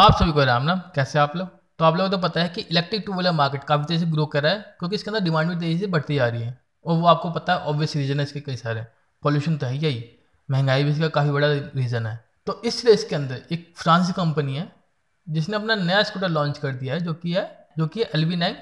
आप सभी को राम राम। कैसे आप लोग? तो आप लोगों को तो पता है कि इलेक्ट्रिक टू व्हीलर मार्केट काफ़ी तेज़ी से ग्रो कर रहा है क्योंकि इसके अंदर डिमांड भी तेज़ी से बढ़ती जा रही है और वो आपको पता है ऑब्वियस रीज़न है। इसके कई सारे पॉल्यूशन तो है ही, महंगाई भी इसका काफ़ी बड़ा रीज़न है। तो इस रेस के अंदर एक फ्रांस की कंपनी है जिसने अपना नया स्कूटर लॉन्च कर दिया है जो कि है Lvneng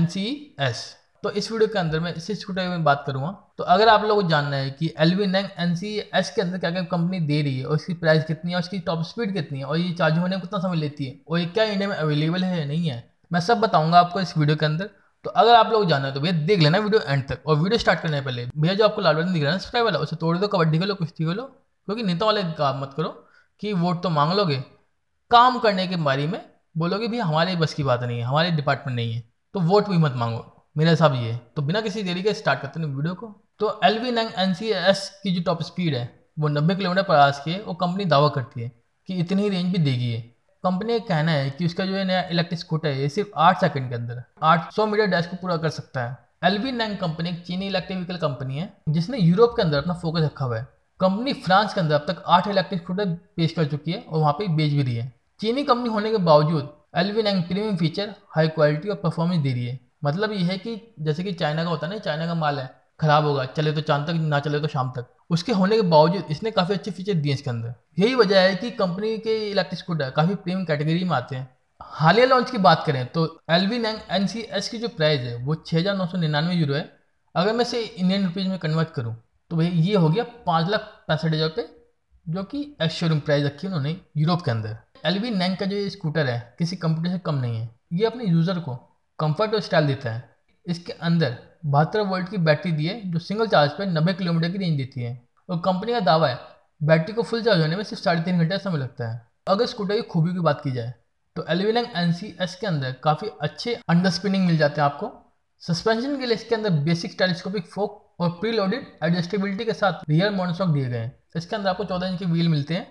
NCE-S। तो इस वीडियो के अंदर मैं इसी स्कूटर में बात करूँगा। तो अगर आप लोगों को जानना है कि Lvneng NCE-S के अंदर क्या क्या कंपनी दे रही है और इसकी प्राइस कितनी है और इसकी टॉप स्पीड कितनी है और ये चार्ज होने में कितना समय लेती है और ये क्या इंडिया में अवेलेबल है या नहीं है, मैं सब बताऊंगा आपको इस वीडियो के अंदर। तो अगर आप लोग जानना है तो भैया देख लेना वीडियो एंड तक। और वीडियो स्टार्ट करने पहले भैया जो आपको लाल बटन दिख रहा है सब्सक्राइब वाला, उसे तोड़ दो, कबड्डी खेलो, कुश्ती खेलो, क्योंकि नेता वाले काम मत करो कि वोट तो मांग लोगे, काम करने के बारे में बोलोगे भैया हमारे बस की बात नहीं है, हमारे डिपार्टमेंट नहीं है, तो वोट भी मत मांगो, मेरा हिसाब ये है। तो बिना किसी देरी के स्टार्ट करते हैं वीडियो को। तो Lvneng NCE-S की जो टॉप स्पीड है वो 90 किलोमीटर पर आवर की है। वो कंपनी दावा करती है कि इतनी ही रेंज भी देगी है। कंपनी का कहना है कि उसका जो है नया इलेक्ट्रिक स्कूटर है ये सिर्फ 8 सेकंड के अंदर 800 मीटर डैश को पूरा कर सकता है। Lvneng कंपनी एक चीनी इलेक्ट्रिक व्हीकल कंपनी है जिसने यूरोप के अंदर अपना फोकस रखा हुआ है। कंपनी फ्रांस के अंदर अब तक 8 इलेक्ट्रिक स्कूटर पेश कर चुकी है और वहाँ पर बेच भी रही है। चीनी कंपनी होने के बावजूद Lvneng premium feature, high quality और परफॉर्मेंस दे रही है। मतलब ये है कि जैसे कि चाइना का होता है ना, चाइना का माल है, खराब होगा, चले तो चांद तक, ना चले तो शाम तक, उसके होने के बावजूद इसने काफ़ी अच्छे फीचर दिए इसके अंदर। यही वजह है कि कंपनी के इलेक्ट्रिक स्कूटर काफ़ी प्रीमियम कैटेगरी में आते हैं। हालिया लॉन्च की बात करें तो Lvneng NCE-S की जो प्राइस है वो 6,999 यूरो है। अगर मैं इसे इंडियन रुपीज़ में कन्वर्ट करूँ तो भैया ये हो गया 5,65,000 रुपये, जो कि एक्स शोरूम प्राइस रखी है उन्होंने यूरोप के अंदर। Lvneng का जो स्कूटर है किसी कंप्यूटर से कम नहीं है। ये अपने यूज़र को कंफर्ट और स्टाइल देता है। इसके अंदर 72 वोल्ट की बैटरी दी है जो सिंगल चार्ज पर 90 किलोमीटर की रेंज देती है। और कंपनी का दावा है बैटरी को फुल चार्ज होने में सिर्फ 3.5 घंटे समय लगता है। अगर स्कूटर की खूबी की बात की जाए तो Lvneng NCE-S के अंदर काफ़ी अच्छे अंडर स्पिनिंग मिल जाते हैं आपको। सस्पेंशन के लिए इसके अंदर बेसिक टेलीस्कोपिक फोक और प्री लोडेड एडजस्टेबिलिटी के साथ रियर मोनोशॉक दिए गए हैं। इसके अंदर आपको 14 इंच के व्हील मिलते हैं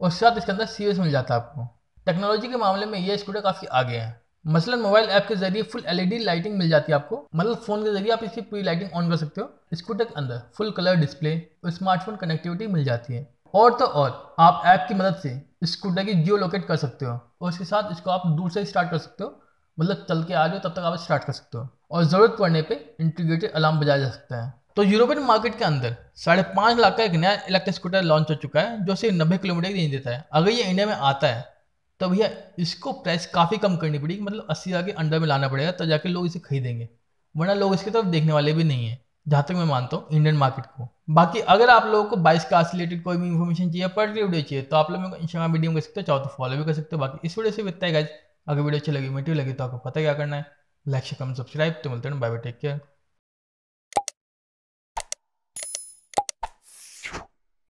और साथ इसके अंदर सीरीज मिल जाता है आपको। टेक्नोलॉजी के मामले में यह स्कूटर काफ़ी आगे है। मसलन मोबाइल ऐप के जरिए फुल LED लाइटिंग मिल जाती है आपको, मतलब फ़ोन के जरिए आप इसकी पूरी लाइटिंग ऑन कर सकते हो। स्कूटर के अंदर फुल कलर डिस्प्ले और स्मार्टफोन कनेक्टिविटी मिल जाती है। और तो और आप ऐप की मदद से स्कूटर की जियो लोकेट कर सकते हो और उसके साथ इसको आप दूर से स्टार्ट कर सकते हो, मतलब चल के आ रहे हो तब तक आप स्टार्ट कर सकते हो। और ज़रूरत पड़ने पर इंटीग्रेटेड अलार्म बजाया जा सकता है। तो यूरोपियन मार्केट के अंदर 5.5 लाख का एक नया इलेक्ट्रिक स्कूटर लॉन्च हो चुका है जो सिर्फ 90 किलोमीटर की रेंज देता है। अगर ये इंडिया में आता है तो भैया इसको प्राइस काफ़ी कम करनी पड़ेगी, मतलब 80,000 के अंडर में लाना पड़ेगा तब तो जाके लोग इसे खरीदेंगे, वरना लोग इसकी तरफ देखने वाले भी नहीं है जहाँ तक मैं मानता हूँ इंडियन मार्केट को। बाकी अगर आप लोगों को 22 का रिलेटेड कोई भी इन्फॉर्मेशन चाहिए, पर्टिकुलर वीडियो चाहिए, तो आप लोग मेरे को इंस्टाग्राम वीडियो कर सकते हो, चाहो तो फॉलो भी कर सकते हो। बाकी इस वीडियो से बताएगा, अगर वीडियो अच्छी लगी, मोटिव लगी तो आपको पता क्या करना है, लाइक से कमेंट सब्सक्राइब। तो मिलते हैं, बाय बाय, टेक केयर।